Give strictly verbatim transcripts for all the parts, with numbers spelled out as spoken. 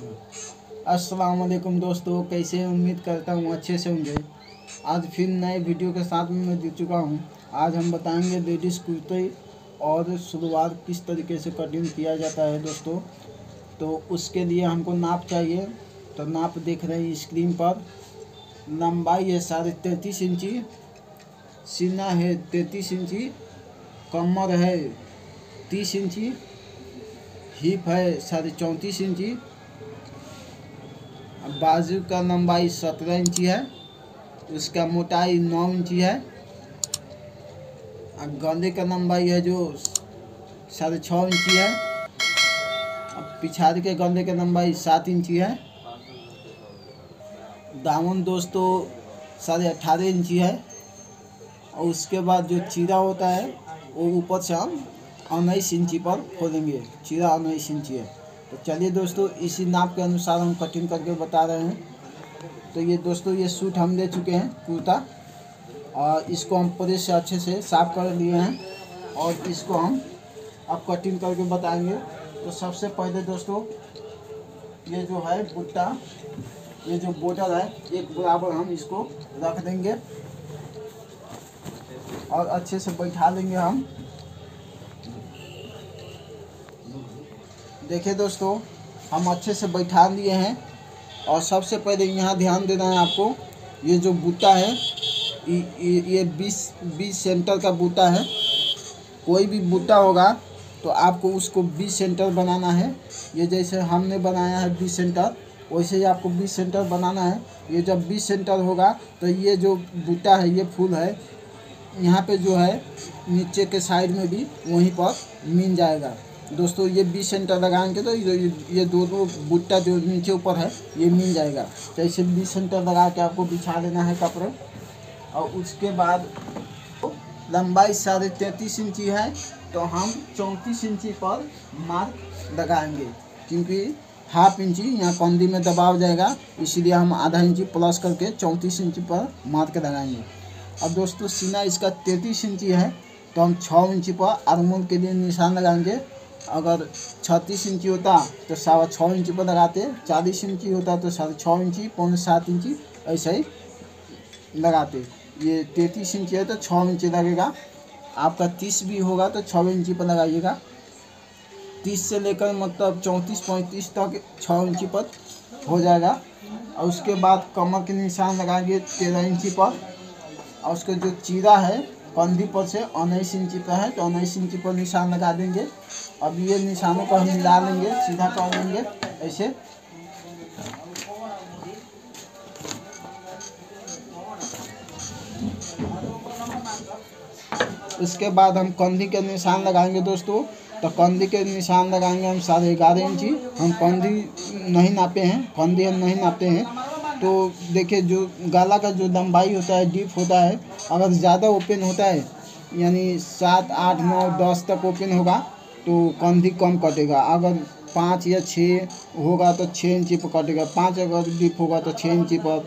अस्सलामुअलैकुम दोस्तों, कैसे? उम्मीद करता हूँ अच्छे से होंगे। आज फिर नए वीडियो के साथ में मैं जुड़ चुका हूँ। आज हम बताएंगे लेडीज़ कुर्ते और शुरुआत किस तरीके से कटिंग किया जाता है दोस्तों। तो उसके लिए हमको नाप चाहिए, तो नाप देख रहे हैं स्क्रीन पर। लंबाई है साढ़े तैंतीस इंची, सीना है तैंतीस इंची, कमर है तीस इंची, हिप है साढ़े चौंतीस इंची, बाजू का लंबाई सत्रह इंची है, उसका मोटाई नौ इंची है, और गले का लंबाई है जो साढ़े छः इंची है, और पिछाड़ के गले का लंबाई सात इंची है। दामन दोस्तों साढ़े अट्ठारह इंची है, और उसके बाद जो चीरा होता है वो ऊपर से हम उन्नीस इंची पर खोलेंगे। चीरा उन्नीस इंची है। तो चलिए दोस्तों, इसी नाप के अनुसार हम कटिंग करके बता रहे हैं। तो ये दोस्तों ये सूट हम ले चुके हैं कुर्ता, और इसको हम प्रेस से अच्छे से साफ कर लिए हैं, और इसको हम अब कटिंग करके बताएंगे। तो सबसे पहले दोस्तों ये जो है बुट्टा, ये जो बॉर्डर है एक बराबर हम इसको रख देंगे और अच्छे से बैठा लेंगे हम। देखिए दोस्तों, हम अच्छे से बैठा लिए हैं। और सबसे पहले यहाँ ध्यान देना है आपको, ये जो बूटा है ये ये बीस बीस सेंटर का बूटा है। कोई भी बूटा होगा तो आपको उसको बीस सेंटर बनाना है। ये जैसे हमने बनाया है बीस सेंटर, वैसे ही आपको बीस सेंटर बनाना है। ये जब बीस सेंटर होगा तो ये जो बूटा है, ये फूल है, यहाँ पे जो है नीचे के साइड में भी वहीं पर मिल जाएगा दोस्तों। ये बीस सेंटर लगाएंगे तो ये ये दोनों बूटा जो नीचे ऊपर है ये मिल जाएगा। तो इसे बीस सेंटर लगा के आपको बिछा लेना है कपड़े। और उसके बाद लंबाई साढ़े तैंतीस इंची है, तो हम चौंतीस इंची पर मार्क लगाएंगे, क्योंकि हाफ इंची यहाँ कंधी में दबाव जाएगा, इसलिए हम आधा इंची प्लस करके चौंतीस इंची पर मार्क लगाएंगे। अब दोस्तों सीना इसका तैंतीस इंची है, तो हम छः इंची पर आर्महोल के लिए निशान लगाएंगे। अगर छत्तीस इंची होता तो सवा छः इंची पर लगाते, चालीस इंची होता तो साढ़े छः इंची, पौने सात इंची ऐसे ही लगाते। ये तैंतीस इंची है तो छः इंची लगेगा। आपका तीस भी होगा तो छः इंची पर लगाइएगा। तीस से लेकर मतलब चौंतीस पैंतीस तक छः इंची पर हो जाएगा। और उसके बाद कमर के निशान लगाएंगे तेरह इंची पर, और उसका जो चीरा है कंधी पर से उन्नीस इंची पर है, तो उन्नीस इंची पर निशान लगा देंगे। अब ये निशानों को हम मिला लेंगे, सीधा कर लेंगे ऐसे। उसके बाद हम कंधी के निशान लगाएंगे दोस्तों। तो कंधी के निशान लगाएंगे हम साढ़े ग्यारह इंची। हम कंधी नहीं नापे हैं, कंधी हम नहीं नापते हैं। तो देखिए जो गला का जो लंबाई होता है, डीप होता है, अगर ज़्यादा ओपन होता है, यानी सात आठ नौ दस तक ओपन होगा तो कंधी कम कटेगा। अगर पाँच या छः होगा तो छः इंची पर कटेगा। पाँच अगर डीप होगा तो छः इंची पर,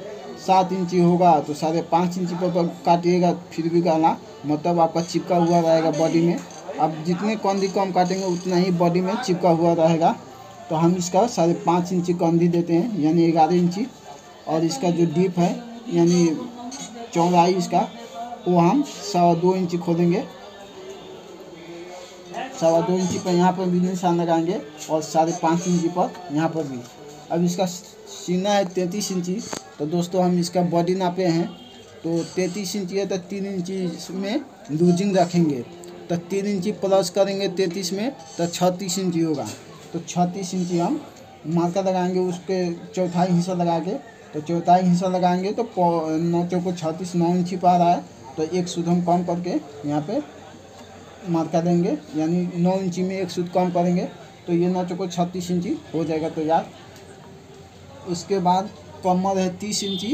सात इंची होगा तो साढ़े पाँच इंची पर काटिएगा, फिर भी गला मतलब आपका चिपका हुआ रहेगा बॉडी में। अब जितने कंधी कम काटेंगे उतना ही बॉडी में चिपका हुआ रहेगा। तो हम इसका साढ़े पाँच इंची कंधी देते हैं, यानी ग्यारह इंची। और इसका जो डीप है यानी चौड़ाई इसका, वो हम सवा दो इंची खोलेंगे। सवा दो इंची पर यहाँ पर भी निशान लगाएंगे, और साढ़े पाँच इंची पर यहाँ पर भी। अब इसका सीना है तैंतीस इंची, तो दोस्तों हम इसका बॉडी नापे हैं, तो तैंतीस इंची है तो तीन इंची इसमें लूजिंग रखेंगे। तो तीन इंची प्लस करेंगे तैंतीस में तो छत्तीस इंची होगा। तो छत्तीस इंची हम मार्का लगाएंगे, उसके चौथाई हिस्सा लगा के। तो चौथाई हिस्सा लगाएंगे तो नौ चौको छत्तीस, नौ इंची पर आ रहा है, तो एक सूद हम कम करके यहाँ पर मार्का देंगे, यानी नौ इंची में एक सूद कम करेंगे, तो ये नौ चौको छत्तीस इंची हो जाएगा। तो यार उसके बाद कमर है तीस इंची,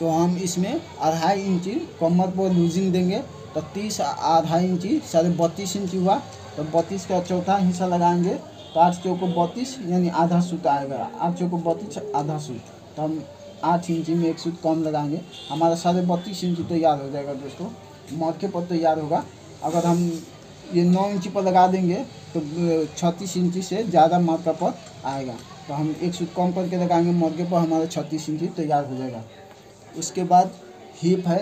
तो हम इसमें अढ़ाई इंची कमर पर लूजिंग देंगे। तो तीस आधा इंची साढ़े बत्तीस इंची हुआ, तो बत्तीस का चौथा हिस्सा लगाएंगे, तो आठ चौको बत्तीस यानी आधा सूत आएगा। आठ चौको बत्तीस आधा सूत, तो हम आठ इंची में एक सूत कम लगाएंगे। हमारा साढ़े बत्तीस इंची तैयार हो जाएगा दोस्तों, मौके पर तैयार होगा। अगर हम ये नौ इंची पर लगा देंगे तो छत्तीस इंची से ज़्यादा मात्रा पर आएगा। तो हम एक सूट कम करके लगाएंगे मौके पर, हमारा छत्तीस इंची तैयार हो जाएगा। उसके बाद हिप है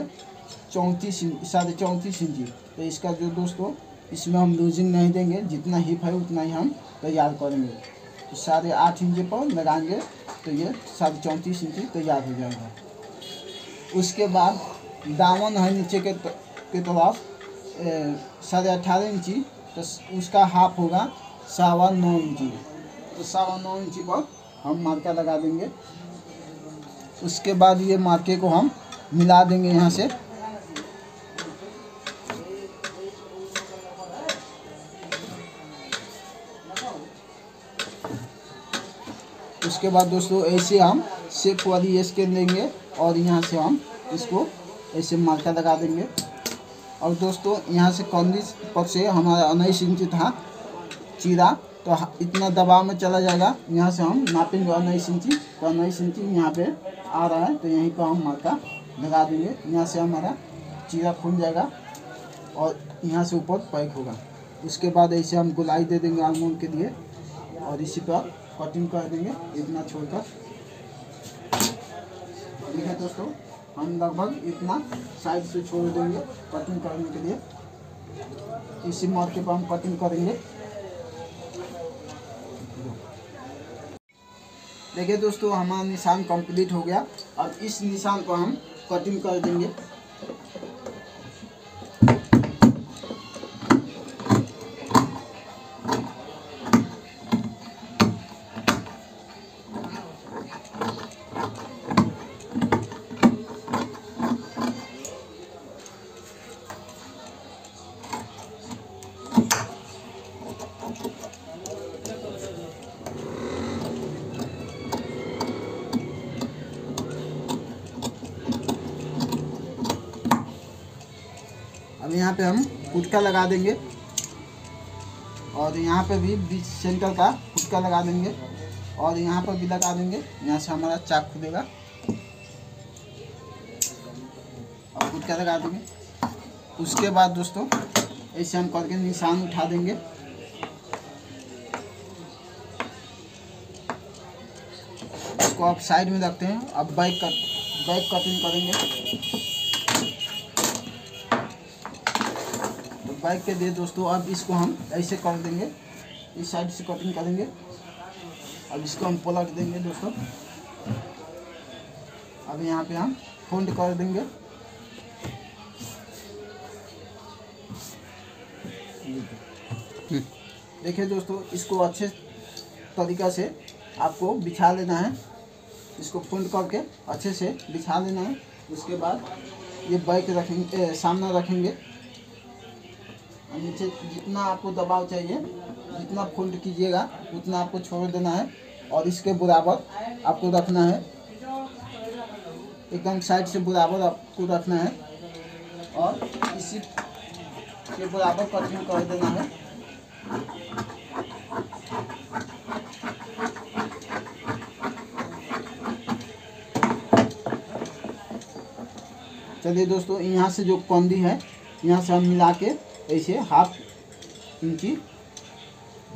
चौंतीस साढ़े चौंतीस इंची, तो इसका जो दोस्तों इसमें हम लूजिंग नहीं देंगे, जितना हिप है उतना ही हम तैयार करेंगे। तो साढ़े आठ इंची पर लगाएंगे तो ये साढ़े चौंतीस इंची तैयार हो जाएगा। उसके बाद दामन है नीचे के तो, के तरफ साढ़े अट्ठारह इंची, तो उसका हाफ होगा सवा नौ इंची, तो सवा नौ इंची पर हम मार्का लगा देंगे। उसके बाद ये मार्के को हम मिला देंगे यहाँ से, उसके बाद दोस्तों ऐसे हम शेप वाली स्केल लेंगे और यहाँ से हम इसको ऐसे मार्का लगा देंगे। और दोस्तों यहाँ से कंधी पर से हमारा उन्नीस इंची था चीरा, तो इतना दबाव में चला जाएगा, यहाँ से हम नापेंगे उन्नीस इंची, तो उन्नीस इंची यहाँ पे आ रहा है, तो यहीं पर हम मार्का लगा देंगे। यहाँ से हमारा चीरा खुल जाएगा और यहाँ से ऊपर पैक होगा। उसके बाद ऐसे हम गोलाई दे देंगे आलमंड के लिए और इसी पर कटिंग कर देंगे इतना छोड़कर। देखिए दोस्तों हम लगभग इतना साइड से छोड़ देंगे कटिंग करने के लिए, इसी मौके पर हम कटिंग करेंगे। देखिए दोस्तों हमारा निशान कंप्लीट हो गया, अब इस निशान को हम कटिंग कर देंगे। अब यहाँ पे हम फुटका लगा देंगे और यहाँ पे भी बीच सेंटर का फुटका लगा देंगे और यहाँ पर भी लगा देंगे। यहाँ से हमारा चाक खुलेगा और फुटका लगा देंगे। उसके बाद दोस्तों ऐसे हम करके निशान उठा देंगे। इसको आप साइड में रखते हैं, अब बैक कट बैक कटिंग करेंगे बाइक के दे दोस्तों। अब इसको हम ऐसे कर देंगे, इस साइड से कटिंग करेंगे। अब इसको हम पलट देंगे दोस्तों। अब यहाँ पे हम फोल्ड कर देंगे, देखिए दोस्तों इसको अच्छे तरीका से आपको बिछा लेना है, इसको फोल्ड करके अच्छे से बिछा लेना है। उसके बाद ये बाइक रखेंगे, सामना रखेंगे, नीचे जितना आपको दबाव चाहिए, जितना फोल्ड कीजिएगा उतना आपको छोड़ देना है और इसके बराबर आपको रखना है, एकदम साइड से बराबर आपको रखना है और इसी के बराबर कटिंग कर देना है। चलिए दोस्तों यहाँ से जो कंधी है यहाँ से हम मिला के ऐसे हाफ इंची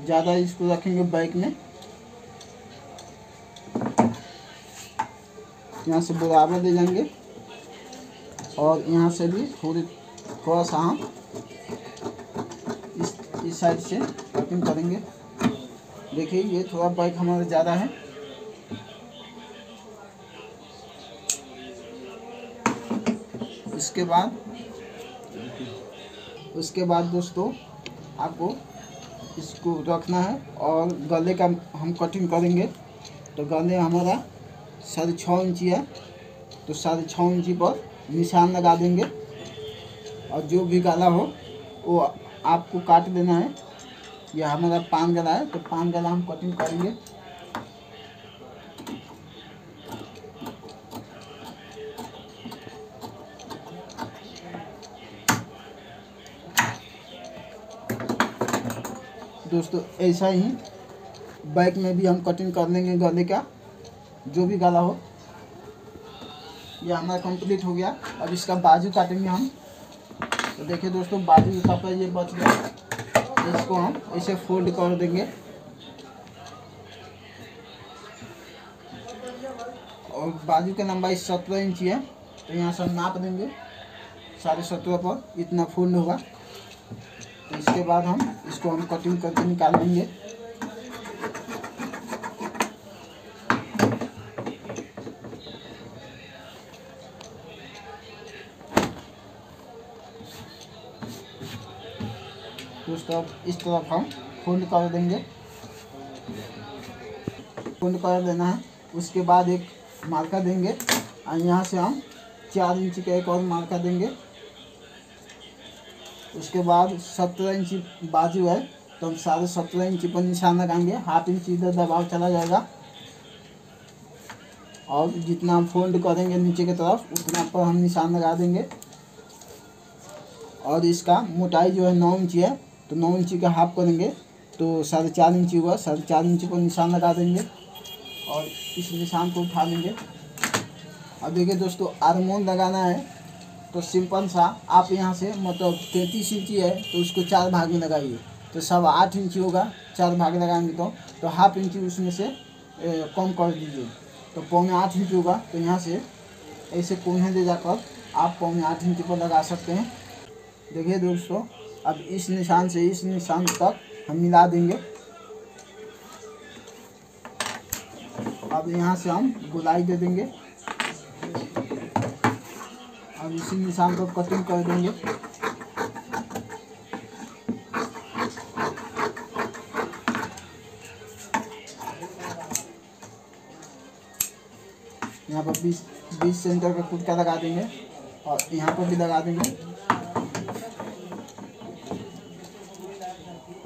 ज़्यादा इसको रखेंगे बैक में, यहाँ से बराबर ले जाएंगे और यहाँ से भी थोड़ी थोड़ा सा हम इस इस साइड से कटिंग करेंगे। देखिए ये थोड़ा बैक हमारा ज़्यादा है, इसके बाद उसके बाद दोस्तों आपको इसको रखना है और गले का हम कटिंग करेंगे। तो गले हमारा साढ़े छः इंची है, तो साढ़े छः इंची पर निशान लगा देंगे और जो भी गला हो वो आपको काट देना है। यह हमारा पान गला है, तो पान गला हम कटिंग करेंगे। दोस्तों ऐसा ही बैक में भी हम कटिंग कर लेंगे गले का, जो भी गला हो। यह हमारा कंप्लीट हो गया, अब इसका बाजू काटेंगे हम। तो देखिए दोस्तों बाजू का पर ये बच गया, इसको हम ऐसे फोल्ड कर देंगे और बाजू की लंबाई सत्रह इंची है, तो यहाँ से हम नाप देंगे साढ़े सत्रह पर, इतना फूल होगा। तो इसके बाद हम इसको हम कटिंग करके निकाल लेंगे। तो उस तरफ इस तरफ हम फोल्ड कर देंगे, फोल्ड कर देना है। उसके बाद एक मार्कर देंगे और यहाँ से हम चार इंची का एक और मार्कर देंगे। उसके बाद सत्रह इंची बाजू है, तो हम साढ़े सत्रह इंची पर निशान लगाएंगे। हाफ इंची इधर दबाव चला जाएगा और जितना हम फोल्ड करेंगे नीचे की तरफ उतना पर हम निशान लगा देंगे। और इसका मोटाई जो है नौ इंची है, तो नौ इंची का हाफ करेंगे तो साढ़े चार इंची हुआ। साढ़े चार इंची को निशान लगा देंगे और इस निशान को उठा लेंगे। अब देखिए दोस्तों, आर्मोन लगाना है तो सिंपल सा आप यहाँ से मतलब तैंतीस इंची है तो उसको चार भाग में लगाइए, तो सब आठ इंची होगा। चार भाग लगाएंगे तो तो हाफ इंची उसमें से ए, कम कर दीजिए, तो पौने आठ इंची होगा। तो यहाँ से ऐसे कोने ले जाकर आप पौने आठ इंची पर लगा सकते हैं। देखिए दोस्तों, अब इस निशान से इस निशान तक हम मिला देंगे। अब यहाँ से हम गोलाई दे देंगे और इसी निशान को कटिंग कर देंगे। यहाँ पर बीस बीस सेंटर का कुटका लगा देंगे और यहाँ पर भी लगा देंगे।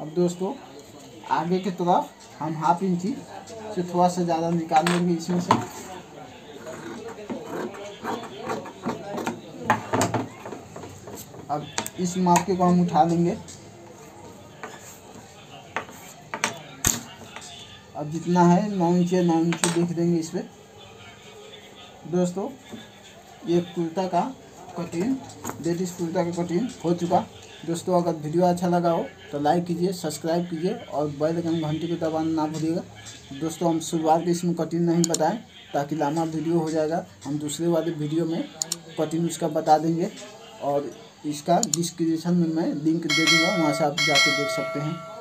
अब दोस्तों आगे की तरफ हम हाफ इंची से थोड़ा सा ज़्यादा निकाल लेंगे इसमें से। अब इस मार्के को हम उठा लेंगे। अब जितना है नौ इंची नौ इंची देख देंगे इस पर। दोस्तों ये कुर्ता का कटिंग, लेडीज कुर्ता का कटिंग हो चुका। दोस्तों अगर वीडियो अच्छा लगा हो तो लाइक कीजिए, सब्सक्राइब कीजिए और बेल आइकन घंटी को दबाना ना भूलिएगा। दोस्तों हम शुरुआत के इसमें कटिंग नहीं बताएं ताकि लंबा वीडियो हो जाएगा, हम दूसरे वाले वीडियो में कटिंग उसका बता देंगे। और इसका डिस्क्रिप्शन में मैं लिंक दे दूँगा, वहाँ से आप जाके देख सकते हैं।